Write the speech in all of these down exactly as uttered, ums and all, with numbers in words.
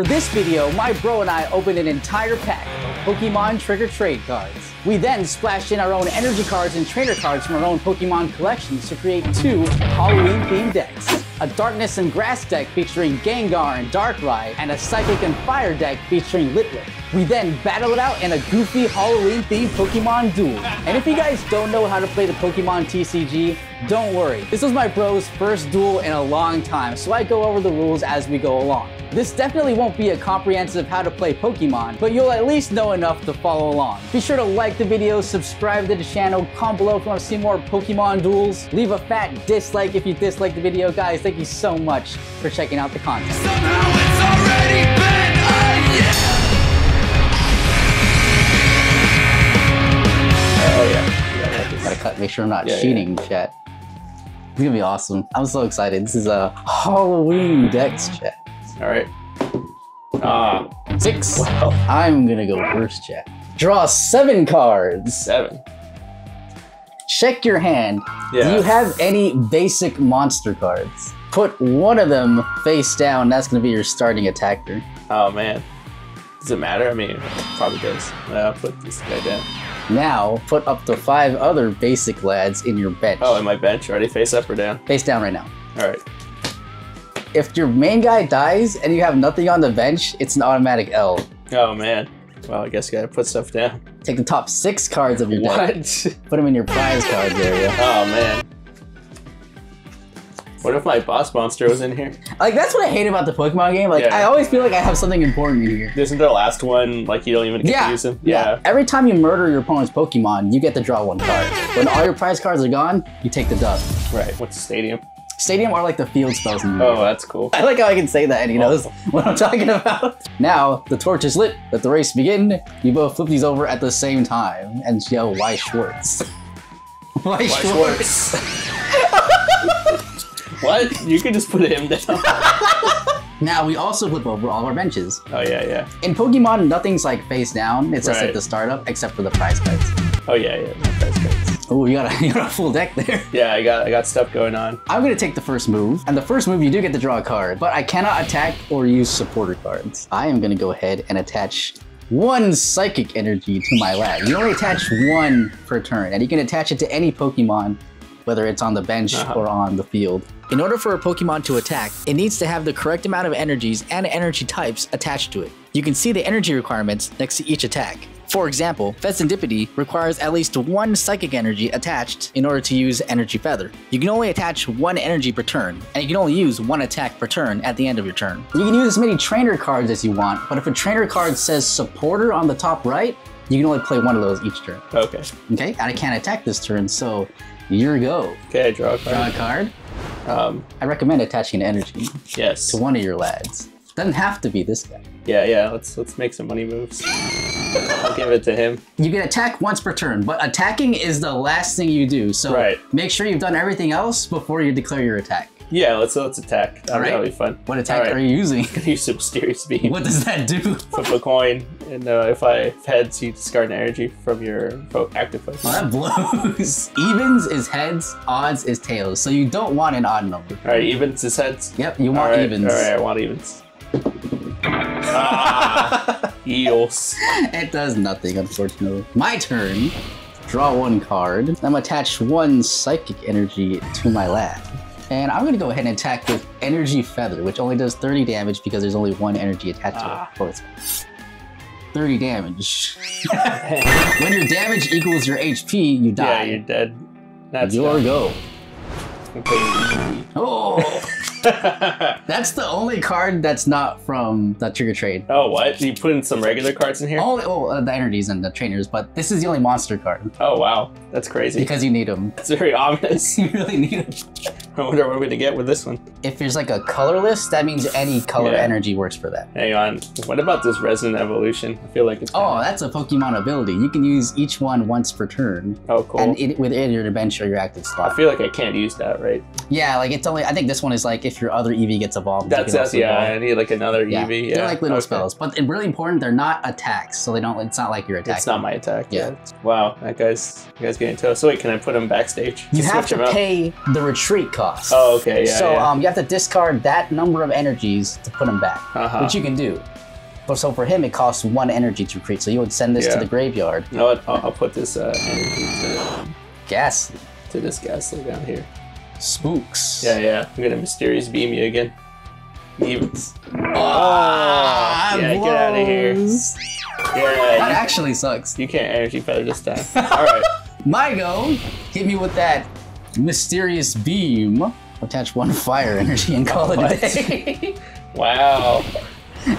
For this video, my bro and I opened an entire pack of Pokemon Trigger trade cards. We then splashed in our own energy cards and trainer cards from our own Pokemon collections to create two Halloween-themed decks. A Darkness and Grass deck featuring Gengar and Darkrai, and a Psychic and Fire deck featuring Litwick. We then battle it out in a goofy Halloween-themed Pokemon duel. And if you guys don't know how to play the Pokemon T C G, don't worry. This was my bro's first duel in a long time, so I go over the rules as we go along. This definitely won't be a comprehensive how to play Pokemon, but you'll at least know enough to follow along. Be sure to like the video, subscribe to the channel, comment below if you want to see more Pokemon duels. Leave a fat dislike if you dislike the video. Guys, thank you so much for checking out the content. Somehow it's already been a year. Oh yeah. yeah. Gotta cut, make sure I'm not yeah, cheating, yeah. chat. It's gonna be awesome. I'm so excited. This is a Halloween decks, chat. All right. Ah, uh, six. Wow. I'm gonna go first, chat. Draw seven cards. Seven. Check your hand. Yeah. Do you have any basic monster cards? Put one of them face down. That's gonna be your starting attacker. Oh man. Does it matter? I mean, it probably does. I'll put this guy down. Now, put up to five other basic lads in your bench. Oh, in my bench? Already face up or down? Face down right now. All right. If your main guy dies and you have nothing on the bench, it's an automatic L. Oh man. Well, I guess you gotta put stuff down. Take the top six cards of your deck. What? Put them in your prize cards area. Oh man. What if my boss monster was in here? Like, that's what I hate about the Pokemon game. Like, yeah. I always feel like I have something important in here. Isn't the last one, like, you don't even get yeah. to use them? Yeah. yeah. Every time you murder your opponent's Pokemon, you get to draw one card. When all your prize cards are gone, you take the dub. Right. What's the stadium? Stadium are like the field spells in the game. Oh, that's cool. I like how I can say that and he knows oh. what I'm talking about. Now, the torch is lit. Let the race begin. You both flip these over at the same time and yell, "Why Schwartz?" Why, Why Schwartz? Schwartz. What? You can just put him down. Now, we also flip over all of our benches. Oh, yeah, yeah. In Pokemon, nothing's like face down. It's right. just like the startup, except for the prize cards. Oh, yeah, yeah, the prize cards. Oh, you got, a, you got a full deck there. Yeah, I got I got stuff going on. I'm gonna take the first move, and the first move you do get to draw a card, but I cannot attack or use supporter cards. I am gonna go ahead and attach one psychic energy to my lad. You only attach one per turn, and you can attach it to any Pokemon, whether it's on the bench uh-huh. or on the field. In order for a Pokemon to attack, it needs to have the correct amount of energies and energy types attached to it. You can see the energy requirements next to each attack. For example, Fezandipiti requires at least one psychic energy attached in order to use Energy Feather. You can only attach one energy per turn, and you can only use one attack per turn at the end of your turn. You can use as many trainer cards as you want, but if a trainer card says supporter on the top right, you can only play one of those each turn. Okay. Okay, and I can't attack this turn, so your go. Okay, draw a card. Draw a card. Um, I recommend attaching an energy yes. to one of your lads. Doesn't have to be this guy. Yeah, yeah, let's let's make some money moves. I'll give it to him. You can attack once per turn, but attacking is the last thing you do. So right. make sure you've done everything else before you declare your attack. Yeah, let's let's attack. All right. That'll be fun. What attack right. are you using? I'm gonna use Mysterious Beam. What does that do? Flip a coin, and uh, if I heads, you discard an energy from your active Pokemon. Well, that blows. Evens is heads, odds is tails. So you don't want an odd number. All right, evens is heads. Yep, you want all right. evens. All right, I want evens. Ah, eels. It does nothing, unfortunately. My turn. Draw one card. I'm attached one psychic energy to my lab. And I'm gonna go ahead and attack with Energy Feather, which only does thirty damage because there's only one energy attached ah. to it. thirty damage. When your damage equals your H P, you die. Yeah, you're dead. That's your dead. Go. Okay. Oh. That's the only card that's not from the Trigger Trade. Oh, what? You put in some regular cards in here? Only, oh, uh, the energies and the trainers, but this is the only monster card. Oh, wow. That's crazy. Because you need them. That's very ominous. You really need them. I wonder what I'm going to get with this one. If there's like a colorless, that means any color yeah. energy works for that. Hang on. What about this Resonant Evolution? I feel like it's... Oh, kinda... that's a Pokemon ability. You can use each one once per turn. Oh, cool. And it, within your bench or your active slot. I feel like I can't use that, right? Yeah, like it's only... I think this one is like... If your other Eevee gets evolved. That's us, yeah. Evolve. I need like another yeah. Eevee. Yeah. They're like little okay. spells, but really important. They're not attacks, so they don't. It's not like your attack. It's not my attack. Yeah. yeah. Wow, that guy's, that guy's getting toast. So wait, can I put him backstage? You have to pay the retreat cost. cost. Oh, okay, yeah, So yeah. Um, you have to discard that number of energies to put them back, uh-huh. which you can do. But so for him, it costs one energy to create, so you would send this yeah. to the graveyard. No, I'll, I'll put this uh, energy to... Ghastly. To this Ghastly down here. Spooks. Yeah, yeah. I'm going to Mysterious Beam you again. Evens. Oh, ah, yeah, blows. Get out of here. Yeah, that you, actually sucks. You can't Energy Feather this time. All right. My go. Hit me with that Mysterious Beam. Attach one fire energy and call oh, it a day. Wow.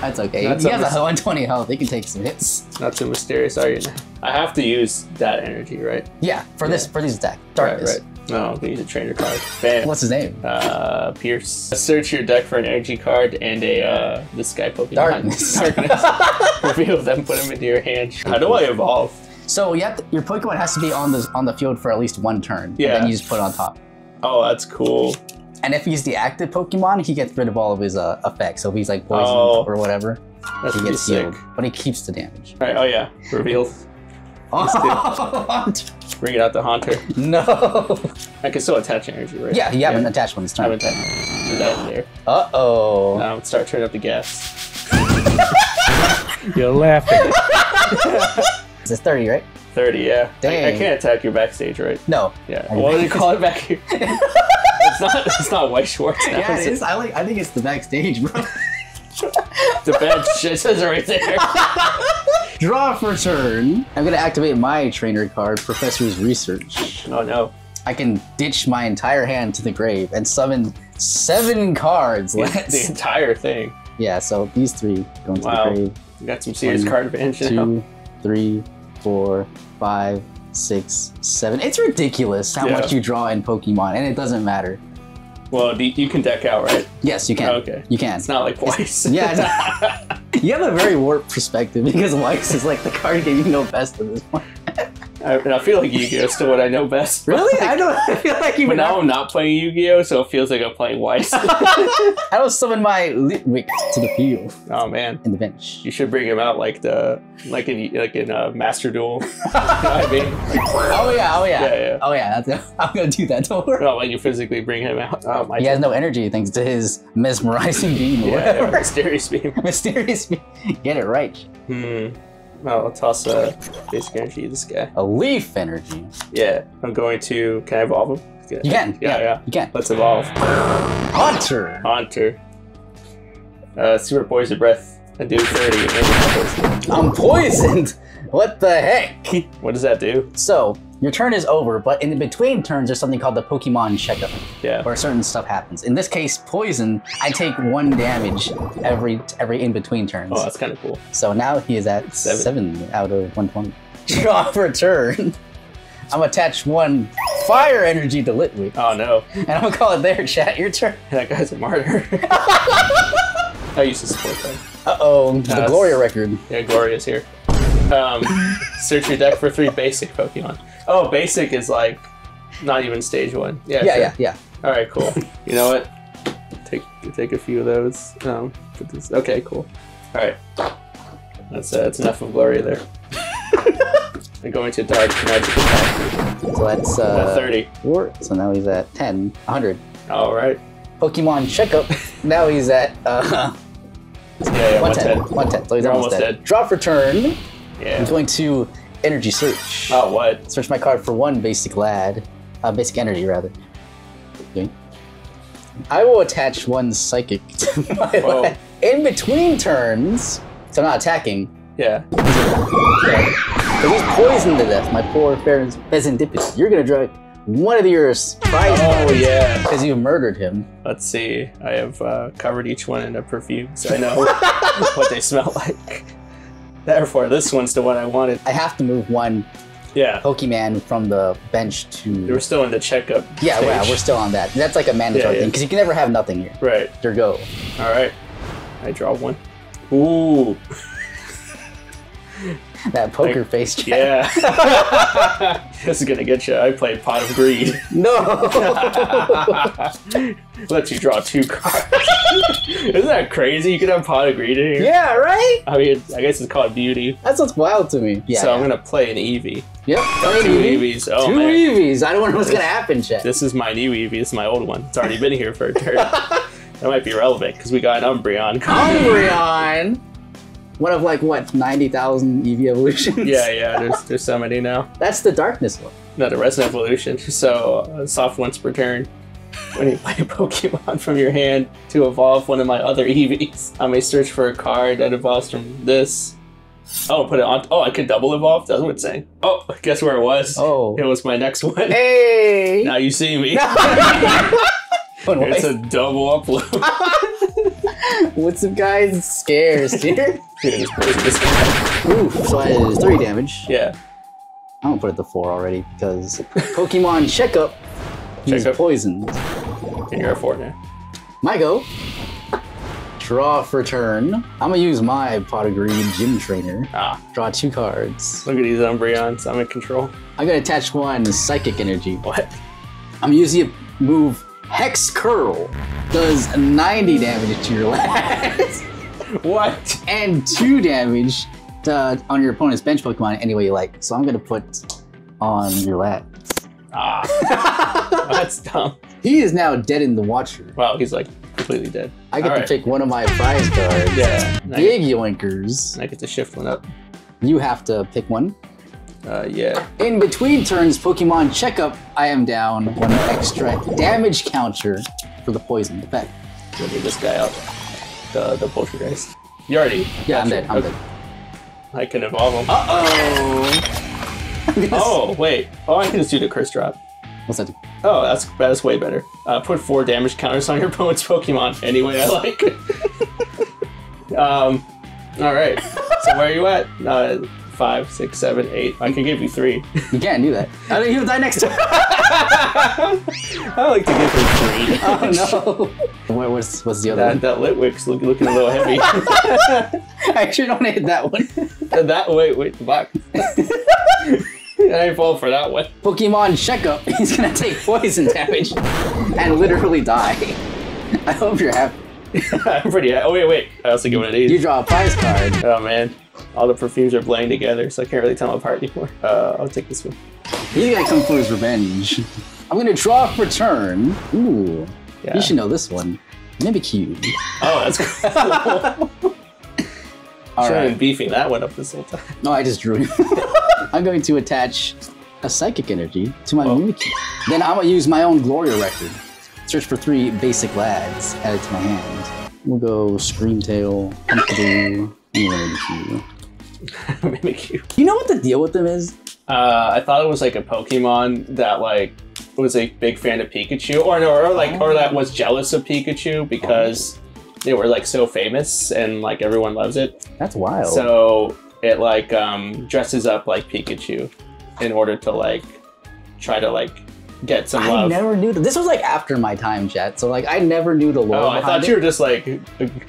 That's okay. Not he so has a one twenty health. He can take some hits. Not too mysterious, are you? I have to use that energy, right? Yeah, for yeah. this, for this attack. Darkness. Right, right. No, we need a trainer card. Bam. What's his name? Uh, Pierce. Search your deck for an energy card and a uh, the Sky Pokemon. Darkness. Darkness. Reveal them. Put them into your hand. How do I evolve? So you have to, your Pokemon has to be on the on the field for at least one turn. Yeah. And then you just put it on top. Oh, that's cool. And if he's the active Pokemon, he gets rid of all of his uh, effects. So if he's like poisoned oh, or whatever, that's he gets healed. Sick. But he keeps the damage. All right. Oh yeah. Reveal. Oh, bring it out the Haunter. No. I can still attach energy, right? Yeah, you haven't yeah. attached one this time. I haven't attached that there. Uh oh. Now um, start turning up the gas. You're laughing. It's thirty, right? thirty, yeah. Dang. I, I can't attack your backstage, right? No. Yeah. What do you call it back here? It's not. It's not White Schwartz. Now, yeah, it is. It? I like. I think it's the backstage, bro. The bench. It says it right there. Draw for turn. I'm gonna activate my trainer card, Professor's Research. Oh no. I can ditch my entire hand to the grave and summon seven cards. Yeah, the entire thing. Yeah, so these three go into wow. the grave. You got some serious One, card advantage now. Two, three, four, five, six, seven. It's ridiculous how yeah. much you draw in Pokemon, and it doesn't matter. Well, you can deck out, right? Yes, you can. Oh, okay. You can. It's not like Weiss. Yeah, it's not. You have a very warped perspective because Weiss is like the card game you know best at this point. I, and I feel like Yu-Gi-Oh is still what I know best. Really? Like, I don't. I feel like even. But now have... I'm not playing Yu-Gi-Oh, so it feels like I'm playing Weiss. I don't summon my Litwick to the field. Oh man. In the bench. You should bring him out like the like in like in a uh, Master Duel. You know what I mean? Like, oh yeah, oh yeah, yeah, yeah. Oh yeah. That's, I'm gonna do that. Don't worry. No, when you physically bring him out. Um, he has no energy thanks to his mesmerizing beam. Or yeah, whatever. Mysterious beam. Mysterious beam. Get it right. Hmm. Well, I'll toss a basic energy to this guy. A leaf energy? Yeah. I'm going to... Can I evolve him? Yeah. You can. Yeah, yeah, yeah. You can. Let's evolve. Haunter! Haunter. Uh, super poison breath. I do thirty. I'm poisoned! What the heck? What does that do? So, your turn is over, but in between turns, there's something called the Pokemon checkup. Yeah. Where certain stuff happens. In this case, poison, I take one damage every every in-between turns. Oh, that's kind of cool. So now he is at seven, seven out of one twenty. Draw for a turn. I'm attached one fire energy to Litwick. Oh, no. And I'm going to call it there, chat. Your turn. That guy's a martyr. I used to support that. Uh-oh. Uh, the Gloria record. Yeah, Gloria's here. Um, search your deck for three basic Pokemon. Oh, basic is like not even stage one. Yeah, yeah, sure. yeah, yeah. All right, cool. You know what? Take take a few of those. Um, put this. Okay, cool. All right. That's uh, that's enough of Gloria there. I'm going to dark magic attack. So that's uh, thirty. Four. So now he's at ten, one hundred. All right. Pokemon checkup. Now he's at uh, yeah, yeah, one ten. one ten. So he's almost, almost dead. dead. Drop for turn. Yeah. I'm going to energy search. Oh, what? Search my card for one basic lad. Uh, basic energy, rather. I will attach one psychic to my lad. In between turns, so I'm not attacking. Yeah. Okay. So he's poisoned to death, my poor Fezandipiti. You're going to draw one of your surprise cards. Oh, yeah. Because you murdered him. Let's see. I have uh, covered each one in a perfume, so I know what they smell like. Therefore, this one's the one I wanted. I have to move one yeah. Pokemon from the bench to... We're still in the checkup Yeah, stage. Wow, we're still on that. That's like a mandatory yeah, yeah. thing, because you can never have nothing here. Right. Your go. All right. I draw one. Ooh. That poker I, face check. Yeah. This is going to get you. I played Pot of Greed. No! Lets you draw two cards. Isn't that crazy? You could have Pot of Greed in here. Yeah, right? I mean, I guess it's called beauty. That's what's wild to me. Yeah, so yeah. I'm going to play an Eevee. Yep. Oh, two Eevee. Eevees. Oh, two man. Eevees. I don't know what's going to happen, Chet. This is my new Eevee. This is my old one. It's already been here for a turn. That might be relevant because we got an Umbreon. Umbreon! One of like, what, ninety thousand Eevee evolutions? Yeah, yeah, there's, there's so many now. That's the darkness one. No, the resident evolution. So, uh, soft once per turn. When you play a Pokemon from your hand to evolve one of my other Eevees, I may search for a card that evolves from this. Oh, put it on. Oh, I could double evolve? That's what it's saying. Oh, guess where it was? Oh. It was my next one. Hey! Now you see me. No. It's a double upload. What's up, guys? Scares here. Dude, this guy. Ooh, so I did three damage. Yeah. I don't put it to four already because Pokemon checkup. He's check poisoned. And you're at four now. My go. Draw for turn. I'm gonna use my Pot of Greed Gym Trainer. Ah. Draw two cards. Look at these Umbreons. I'm in control. I'm gonna attach one Psychic Energy. What? I'm using a move. Hex Curl does ninety damage to your last. What? And two damage to, on your opponent's bench Pokemon any way you like. So I'm gonna put on your last. Ah, that's dumb. He is now dead in the Watcher. Wow, he's like completely dead. I get All to right. pick one of my prize cards. Yeah. Big Yoinkers. I get to shift one up. You have to pick one. Uh, yeah. In between turns, Pokemon checkup, I am down one extra damage counter for the poison effect. Let me get this guy out. The, the poltergeist. You already. Yeah, I'm dead. I'm okay. dead. I can evolve him. Uh oh! Oh, wait. Oh, I can just do the curse drop. What's that do? Oh, that's, that's way better. Uh, put four damage counters on your opponent's Pokemon any way I like. um, Alright. So, where are you at? Uh, Five, six, seven, eight. I can give you three. You can't do that. I think he'll die next time. I like to give him three. Oh no. What, what's, what's the other that, one? That Litwick's look, looking a little heavy. I actually don't hit that one. That wait, wait, the box. I fall for that one. Pokemon checkup. He's gonna take poison damage and literally die. I hope you're happy. I'm pretty happy. Oh wait, wait. I also get one of these. You draw a prize card. Oh man. All the perfumes are blending together, so I can't really tell them apart anymore. Uh, I'll take this one. He's gonna come for his revenge. I'm gonna draw for turn. Ooh, yeah. You should know this one. Mimikyu. Oh, that's cool. All right. I've been beefing that one up this whole time. No, I just drew it. I'm going to attach a Psychic Energy to my oh. Mimikyu. Then I'm gonna use my own Gloria record. Search for three basic lads, add it to my hand. We'll go Screamtail, Pumpkaboo. Mimikyu. Mimikyu. You know what the deal with them is? Uh, I thought it was like a Pokemon that like was a big fan of Pikachu, or no, or like, oh. or that was jealous of Pikachu because oh. they were like so famous and like everyone loves it. That's wild. So it like um, dresses up like Pikachu in order to like try to like get some love. I never knew. This was like after my time, Chet. So like I never knew the lore. Oh, I thought it. you were just like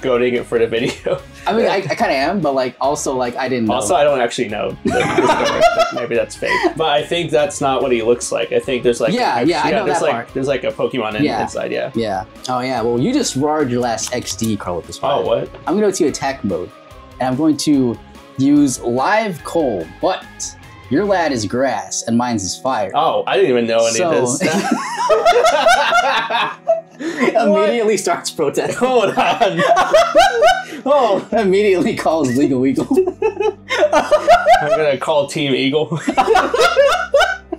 goading it for the video. I mean, I, I kind of am, but like also like I didn't know. Also, I don't actually know. That maybe that's fake. But I think that's not what he looks like. I think there's like yeah, a, yeah, yeah, I know there's that like part. There's like a Pokemon yeah. inside, yeah. Yeah. Oh yeah. Well, you just roared your last X D card with this one. Oh what? I'm gonna go to attack mode, and I'm going to use live coal, but. Your lad is grass and mine's is fire. Oh, I didn't even know any so... of this. Immediately starts protesting. Hold on. Oh, immediately calls Legal Eagle. I'm gonna call Team Eagle.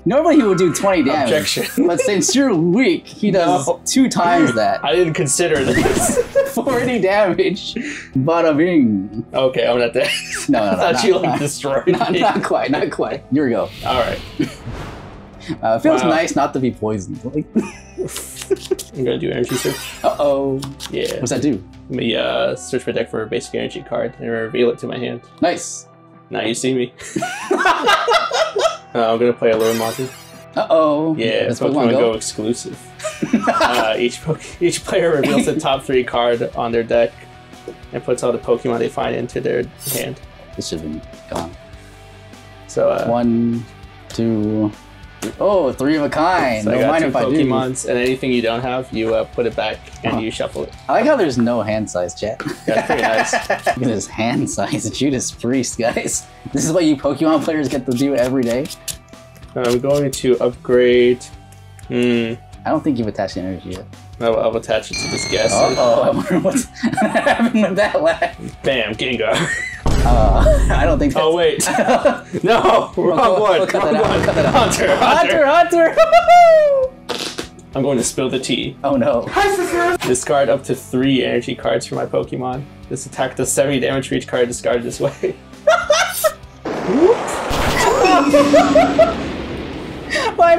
Normally he would do twenty damage. Objection. But since you're weak, he does no. two times that. I didn't consider this. forty damage. Bada bing. Okay, I'm not dead. No, no, no. I thought not, you like not, destroyed not, me. Not quite, not quite. Here we go. All right. Uh, it feels wow. nice not to be poisoned. I'm gonna do energy search. Uh oh. Yeah. What's that do? Let me uh, search my deck for a basic energy card and reveal it to my hand. Nice. Now you see me. Uh, I'm gonna play a lure module. Uh oh. Yeah, that's Pokemon Go exclusive. uh, each po each player reveals the top three card on their deck and puts all the Pokemon they find into their hand. This should have been gone. So uh, one, two, three. Oh, three of a kind. So no, I got mind two if Pokemons, I do. And anything you don't have, you uh, put it back and oh. you shuffle it. I like how there's no hand size, chat. That's pretty nice. Look at this hand size, Judas Priest, guys. This is what you Pokemon players get to do every day. I'm going to upgrade. Hmm. I don't think you've attached energy yet. I'll, I'll attach it to this guess. Uh oh, I wonder what's happened with that last. Bam, Gengar. Uh, I don't think that's... Oh, wait. No, we'll wrong go, one. We'll wrong one. We'll Haunter, Haunter, Haunter. Haunter. I'm going to spill the tea. Oh, no. Hi, sister. Discard up to three energy cards for my Pokemon. This attack does seventy damage for each card discarded this way. My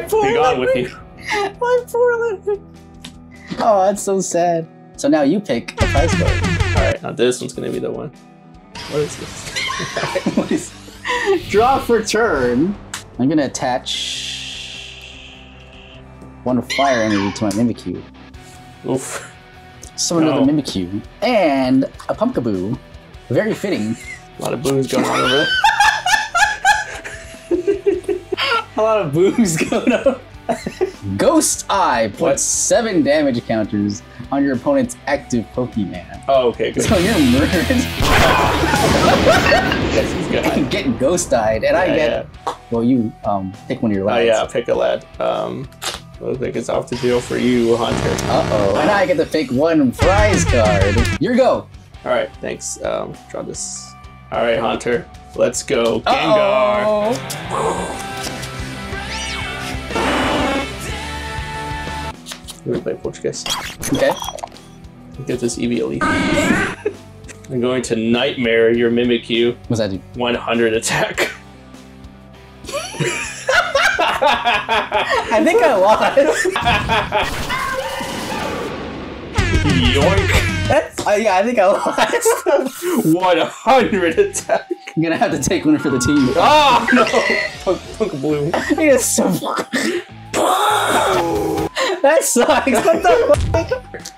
poor Be gone with you. My poor Litwick. Oh, that's so sad. So now you pick the prize card. Alright, now this one's gonna be the one. What is this? What is this? Draw for turn. I'm gonna attach one fire energy to my Mimikyu. Oof. Summon no. another Mimikyu. And a Pumpkaboo. Very fitting. A lot of boos going on over there. A lot of boos going on. Ghost Eye puts what? seven damage counters on your opponent's active Pokemon. Oh, okay, good. So you're murdered. Yes, he's good. I get Ghost Eyed, and yeah, I get. Yeah. Well, you um pick one of your lads. Oh yeah, pick a lad. Um, looks like it's off the deal for you, Haunter. Uh oh, and I get to pick one prize card. Your go. All right, thanks. Um, draw this. All right, Haunter, let's go, Gengar. Uh -oh. Let me play Portuguese. Okay. Get this Eevee elite. I'm going to Nightmare your Mimikyu. What's that do? one hundred attack. I think I lost. Yoink. That's, uh, yeah, I think I lost. one hundred attack. I'm gonna have to take one for the team. Oh, no. Pumpkaboo. He is so fucking. That sucks! What the fuck?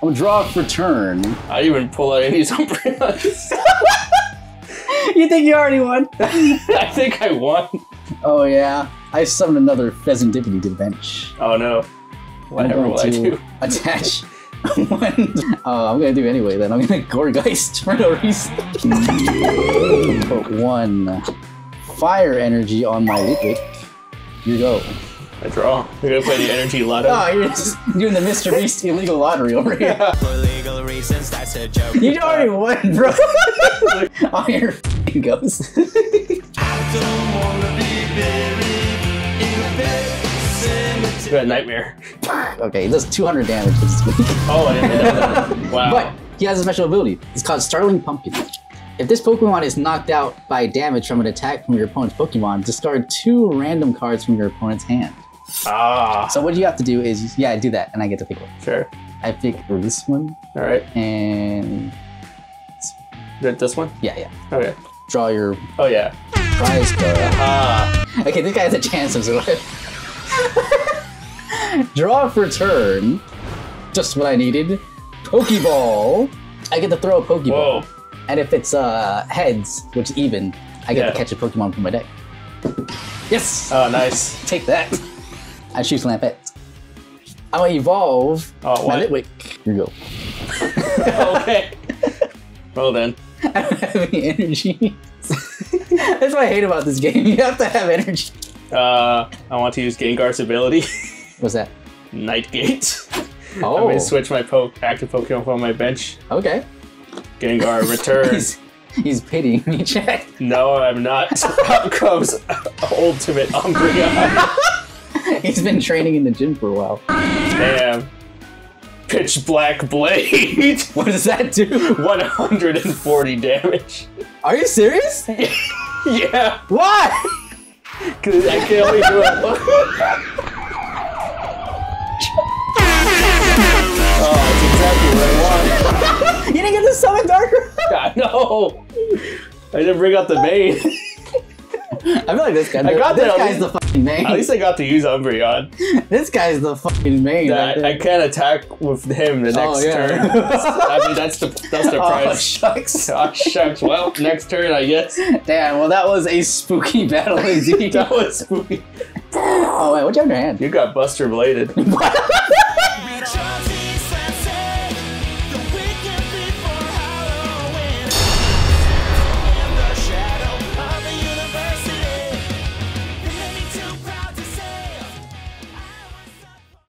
I'll draw for turn. I even pull out any Umbreons. You think you already won? I think I won. Oh yeah. I summoned another Fezandipiti to the bench. Oh no. Whatever will I do? Attach one. Uh, I'm gonna do anyway then. I'm gonna Gorgeist for no reason. Put one fire energy on my Litwick. You go. I draw. You're gonna play the energy lotto. Oh, you're just doing the Mister Beast illegal lottery over here. For legal reasons, that's a joke. You already won, bro. Oh, you're f***ing ghost. I don't wanna be buried in a pet cemetery. Got a Nightmare. Okay, it does two hundred damage this week. Oh, I didn't know that. Wow. But he has a special ability. It's called Starling Pumpkin. If this Pokemon is knocked out by damage from an attack from your opponent's Pokemon, discard two random cards from your opponent's hand. Ah. So what you have to do is, yeah, I do that, and I get to pick one. Sure. I pick this one. All right. And this one. Yeah, yeah. Okay. Draw your. Oh yeah. Prize card. Ah. Okay, this guy has a chance of survival. Draw for turn. Just what I needed. Pokeball. I get to throw a Pokeball. Whoa. And if it's uh, heads, which is even, I get yeah. to catch a Pokemon from my deck. Yes. Oh, nice. Take that. I choose Lampette. I will evolve oh, my Litwick. Here you go. Okay. Well then. I don't have any energy. That's what I hate about this game. You have to have energy. Uh, I want to use Gengar's ability. What's that? Nightgate. Oh. I'm going to switch my po active Pokemon from my bench. Okay. Gengar returns. he's, he's pitying me, Jack. No, I'm not. Out comes Ultimate Umbreon. He's been training in the gym for a while. Damn. Pitch Black Blade. What does that do? one hundred forty damage. Are you serious? Yeah. Why? Because I can only do it once. Oh, that's exactly what I want. You didn't get to summon Darkrai! I know! I didn't bring out the main. I feel like this guy. I got this that guy's least, the fucking main. At least I got to use Umbreon. This guy's the fucking main. That, right I can't attack with him the next oh, yeah. turn. I mean, that's the that's the prize. Oh shucks! Oh shucks! Well, next turn I guess. Damn. Well, that was a spooky battle indeed. That was spooky. Oh wait, what'd you have in your hand? You got Buster Bladed.